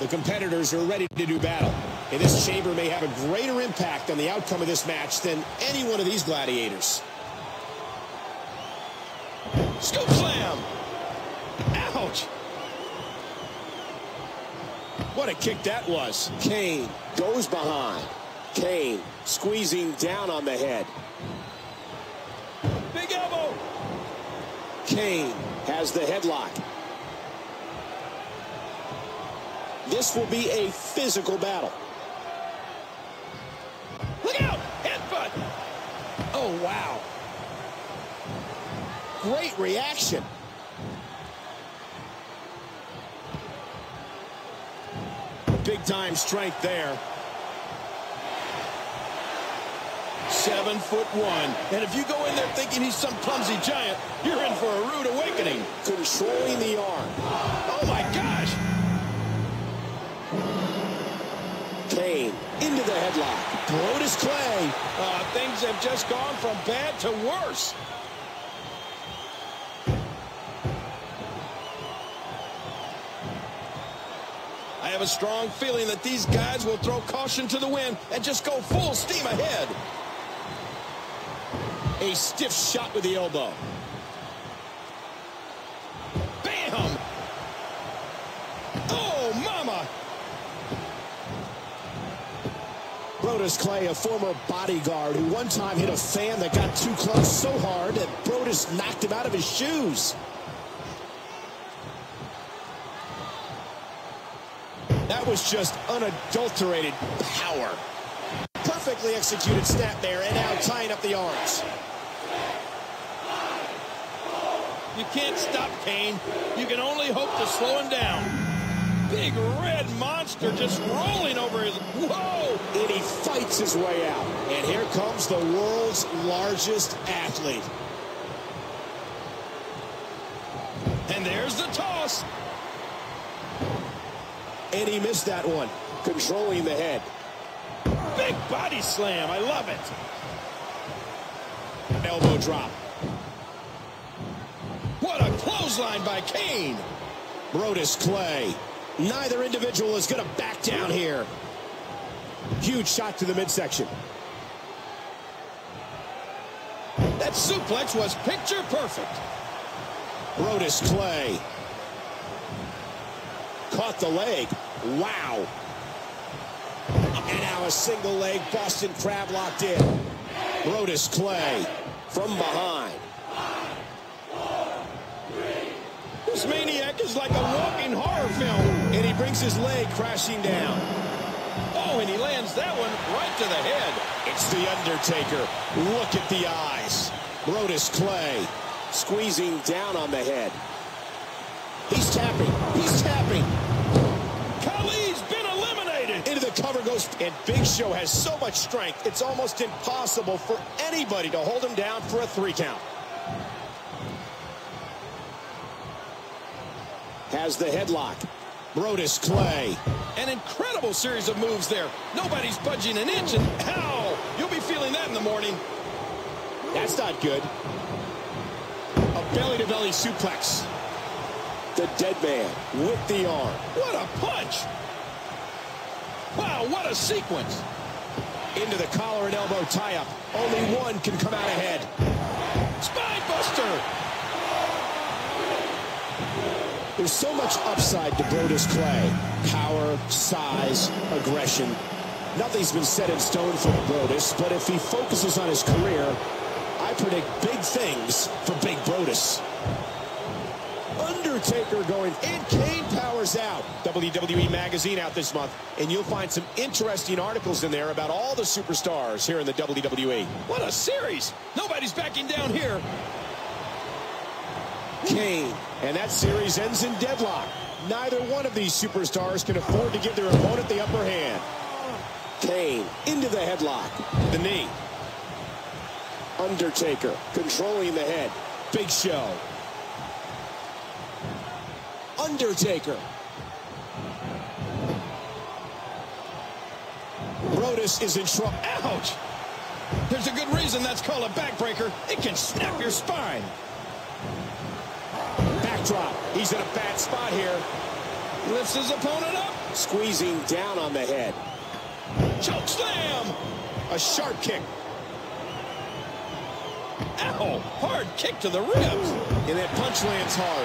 The competitors are ready to do battle, and this chamber may have a greater impact on the outcome of this match than any one of these gladiators. Scoop slam! Ouch! What a kick that was. Kane goes behind. Kane squeezing down on the head. Big elbow! Kane has the headlock. This will be a physical battle. Look out! Headbutt! Oh, wow. Great reaction. Big-time strength there. 7'1". And if you go in there thinking he's some clumsy giant, you're in for a rude awakening. Controlling the arm. Oh, my gosh! Kane into the headlock. Brodus Clay. Things have just gone from bad to worse. I have a strong feeling that these guys will throw caution to the wind and just go full steam ahead. A stiff shot with the elbow. Bam! Oh, mama! Brodus Clay, a former bodyguard who one time hit a fan that got too close so hard that Brodus knocked him out of his shoes. That was just unadulterated power. Perfectly executed snap there, and now tying up the arms. You can't stop Kane. You can only hope to slow him down. Big red monster just rolling over his... Whoa! And he fights his way out. And here comes the world's largest athlete. And there's the toss. And he missed that one, controlling the head. Big body slam, I love it. An elbow drop. What a clothesline by Kane. Brodus Clay. Neither individual is going to back down here. Huge shot to the midsection. That suplex was picture perfect. Brodus Clay. Caught the leg. Wow. And now a single leg Boston Crab locked in. Brodus Clay from behind. This maniac is like a walking horror film. And he brings his leg crashing down. Oh, and he lands that one right to the head. It's the Undertaker. Look at the eyes. Brodus Clay squeezing down on the head. He's tapping. He's tapping. Kali's been eliminated. Into the cover goes, and Big Show has so much strength, it's almost impossible for anybody to hold him down for a 3 count. Has the headlock. Brodus Clay. An incredible series of moves there. Nobody's budging an inch, and ow! You'll be feeling that in the morning. That's not good. A belly-to-belly suplex. The dead man with the arm. What a punch! Wow, what a sequence! Into the collar and elbow tie-up. Only one can come out ahead. Spine buster! There's so much upside to Brodus Clay. Power, size, aggression. Nothing's been set in stone for Brodus, but if he focuses on his career, I predict big things for Big Brodus. Undertaker going, and Kane powers out. WWE Magazine out this month, and you'll find some interesting articles in there about all the superstars here in the WWE. What a series. Nobody's backing down here. Kane, and that series ends in deadlock. Neither one of these superstars can afford to give their opponent the upper hand. Kane into the headlock. The knee. Undertaker controlling the head. Big Show. Undertaker. Brodus is in trouble. Ouch! There's a good reason that's called a backbreaker. It can snap your spine. Backdrop. He's in a bad spot here. Lifts his opponent up. Squeezing down on the head. Choke slam! A sharp kick. Ow! Hard kick to the ribs. And that punch lands hard.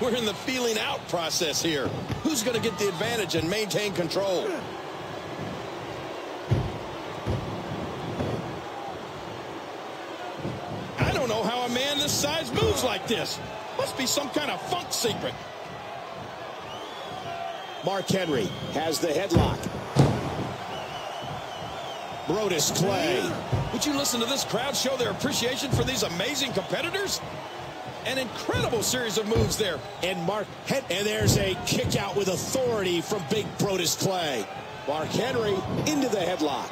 We're in the feeling out process here. Who's going to get the advantage and maintain control? I don't know how a man this size moves like this. Must be some kind of funk secret. Mark Henry has the headlock. Brodus Clay. Would you listen to this crowd show their appreciation for these amazing competitors? An incredible series of moves there. And there's a kick out with authority from big Brodus Clay. Mark Henry into the headlock.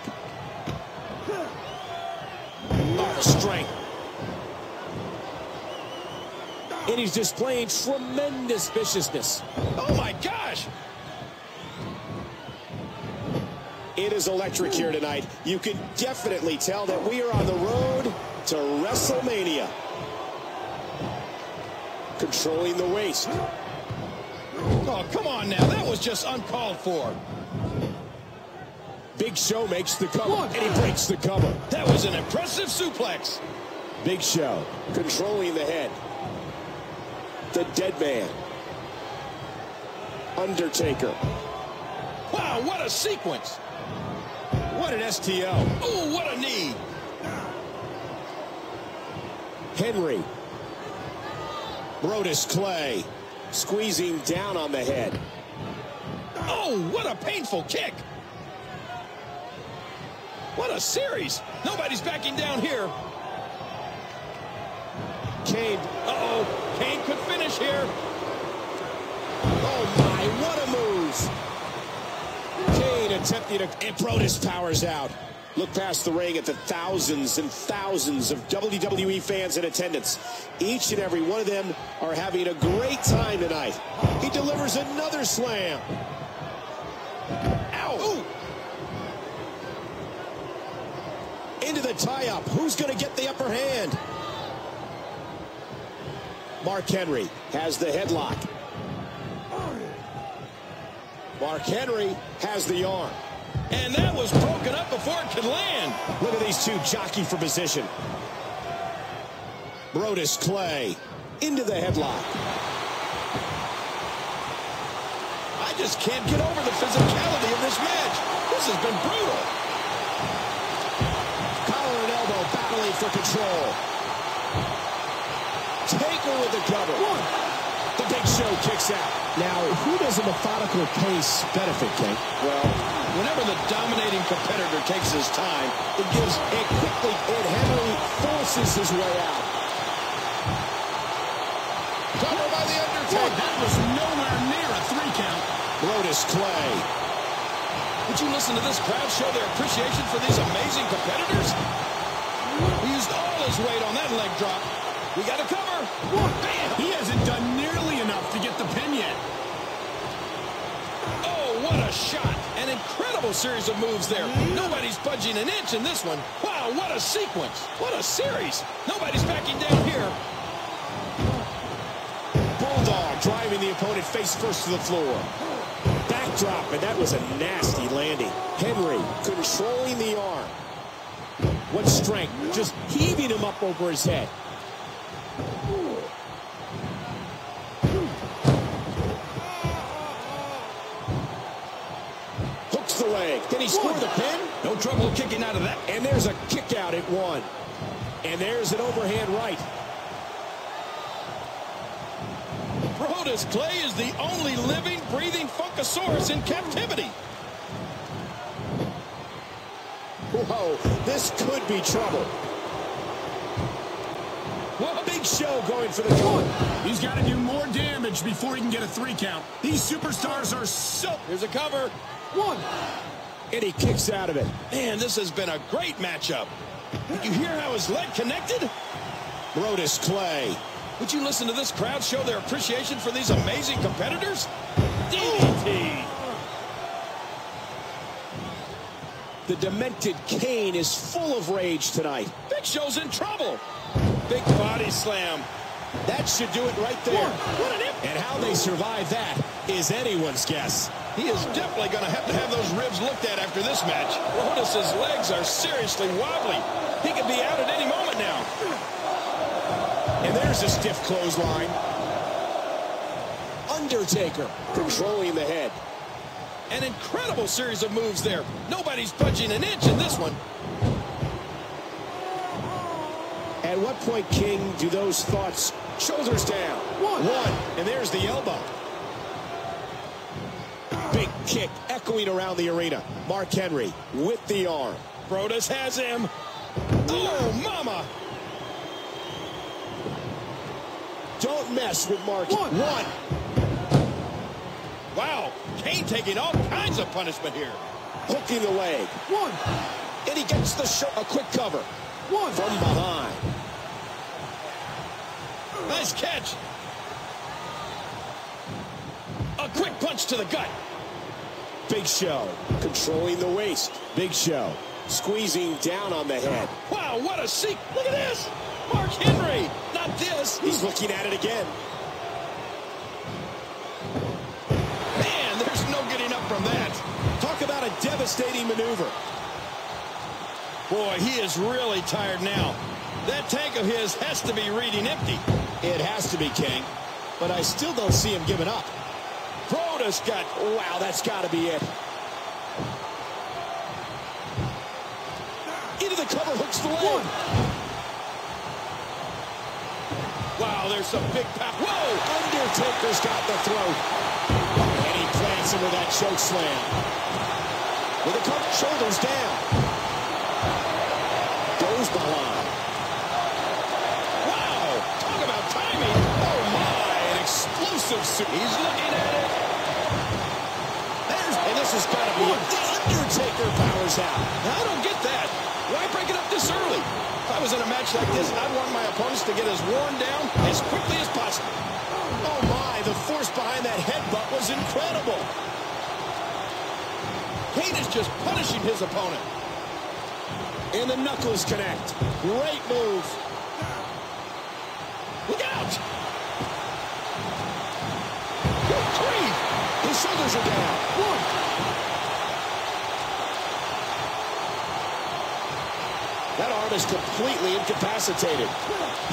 Oh, strength. And he's displaying tremendous viciousness. Oh my gosh! It is electric here tonight. You can definitely tell that we are on the road to WrestleMania. Controlling the waist. Oh, come on now. That was just uncalled for. Big Show makes the cover. Look. And he breaks the cover. That was an impressive suplex. Big Show controlling the head. The Dead Man. Undertaker. Wow, what a sequence. What an STL. Oh, what a knee. Henry. Brodus Clay. Squeezing down on the head. Oh, what a painful kick. What a series. Nobody's backing down here. Kane. Uh-oh. Kane could finish here. Oh, my. What a move. Attempting to, and Brodus powers out. Look past the ring at the thousands and thousands of WWE fans in attendance. Each and every one of them are having a great time tonight. He delivers another slam. Ow! Ooh. Into the tie-up. Who's going to get the upper hand? Mark Henry has the headlock. Mark Henry has the arm. And that was broken up before it could land. Look at these two jockey for position. Brodus Clay into the headlock. I just can't get over the physicality of this match. This has been brutal. Collar and elbow battling for control. Taker with the cover. One. The Big Show kicks out. Now, who does a methodical pace benefit, Kane? Well, whenever the dominating competitor takes his time, it quickly and heavily forces his way out. Cover by the Undertaker. Well, that was nowhere near a three count. Brodus Clay. Would you listen to this crowd show their appreciation for these amazing competitors? He used all his weight on that leg drop. We got a cover. Whoa, bam! He hasn't done nearly enough to get the pin yet. Oh, what a shot. An incredible series of moves there. Nobody's budging an inch in this one. Wow, what a sequence. What a series. Nobody's backing down here. Bulldog driving the opponent face first to the floor. Backdrop, and that was a nasty landing. Henry controlling the arm. What strength. Just heaving him up over his head. Hooks the leg. Can he score the pin? No trouble kicking out of that. And there's a kick out at one. And there's an overhand right. Brodus Clay is the only living, breathing Funkasaurus in captivity. Whoa, this could be trouble. What a Big Show going for the cover. He's got to do more damage before he can get a three count. These superstars are so... There's a cover. One. And he kicks out of it. Man, this has been a great matchup. Did you hear how his leg connected? Brodus Clay. Would you listen to this crowd show their appreciation for these amazing competitors? DDT. The demented Kane is full of rage tonight. Big Show's in trouble. Big body slam. That should do it right there. And how they survive that is anyone's guess. He is definitely going to have those ribs looked at after this match. Brodus's legs are seriously wobbly. He could be out at any moment now. And there's a stiff clothesline. Undertaker controlling the head. An incredible series of moves there. Nobody's budging an inch in this one. At what point, King, do those thoughts? Shoulders down. One. And there's the elbow. Big kick echoing around the arena. Mark Henry with the arm. Brodus has him. Oh, mama. Don't mess with Mark. One. Wow. Kane taking all kinds of punishment here. Hooking the leg. One. And he gets the shot. A quick cover. One. From behind. Nice catch. A quick punch to the gut. Big Show controlling the waist. Big Show squeezing down on the head. Wow, what a seek. Look at this. Mark Henry. Not this. He's looking at it again. Man, there's no getting up from that. Talk about a devastating maneuver. Boy, he is really tired now. That tank of his has to be reading empty. It has to be, King. But I still don't see him giving up. Brodus got... Wow, that's got to be it. Into the cover, hooks the leg. Wow, there's some big power. Whoa! Undertaker's got the throat. And he plants him with that choke slam. With a couple shoulders down. Goes behind. Wow! Talk about timing. Oh, my. An explosive suit. He's looking at it. There's, and this has got to be it. The Undertaker powers out. Now, I don't get that. Why break it up this early? If I was in a match like this, I'd want my opponents to get as worn down as quickly as possible. Oh, my. The force behind that headbutt was incredible. Kane is just punishing his opponent. And the knuckles connect. Great move. Look out! Good grief! His shoulders are down. One. That arm is completely incapacitated.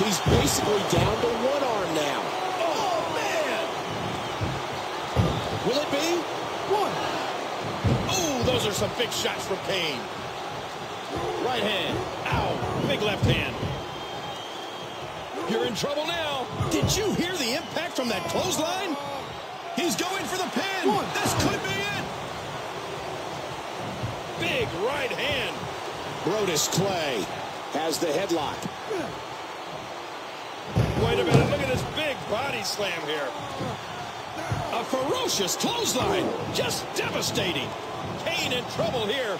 He's basically down to one arm now. Oh, man! Will it be? One. Oh, those are some big shots from Kane. Right hand. Ow. Big left hand. You're in trouble now. Did you hear the impact from that clothesline? He's going for the pin. One. This could be it. Big right hand. Brodus Clay has the headlock. Wait a minute. Look at this big body slam here. A ferocious clothesline. Just devastating. Kane in trouble here.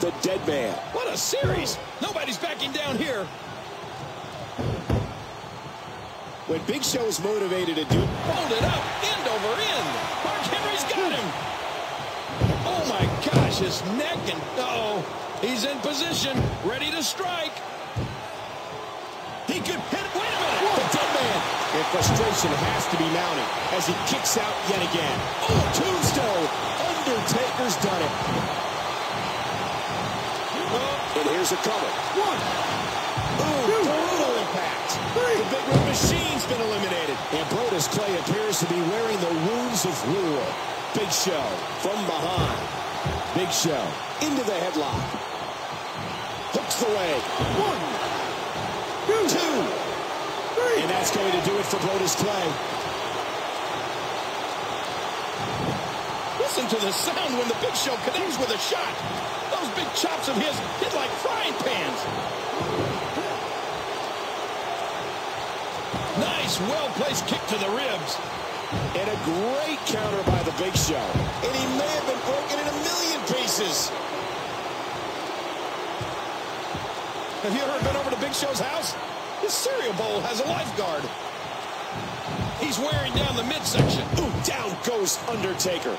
The dead man. What a series. Nobody's backing down here. When Big Show is motivated to do... Hold it up. End over end. Mark Henry's got him. Oh, my gosh. His neck and... Uh-oh. He's in position. Ready to strike. He could hit... Wait a minute. Whoa. The dead man. And frustration has to be mounted as he kicks out yet again. Oh, Tombstone. Undertaker's done it. And here's a cover. One. Ooh, two. Brutal impact. Three. The Big Red Machine's been eliminated. And Brodus Clay appears to be wearing the wounds of war. Big Show from behind. Big Show into the headlock. Hooks the leg. One. Two. Three. And that's going to do it for Brodus Clay. Listen to the sound when the Big Show connects with a shot. Those big chops of his hit like frying pans. Nice, well-placed kick to the ribs. And a great counter by the Big Show. And he may have been broken in a million pieces. Have you ever been over to Big Show's house? His cereal bowl has a lifeguard. He's wearing down the midsection. Ooh, down goes Undertaker.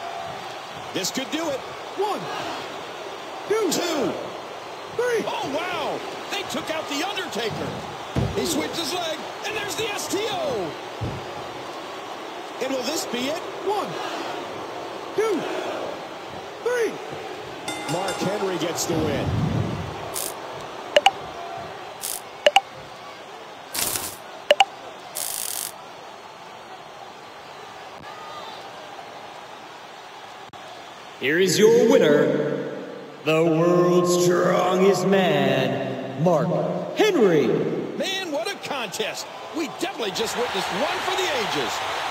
This could do it. One. Two. Three. Oh, wow. They took out the Undertaker. He sweeps his leg. And there's the STO. And will this be it? 1, 2, 3. Mark Henry gets the win. Here is your winner, the world's strongest man, Mark Henry. Man, what a contest. We definitely just witnessed one for the ages.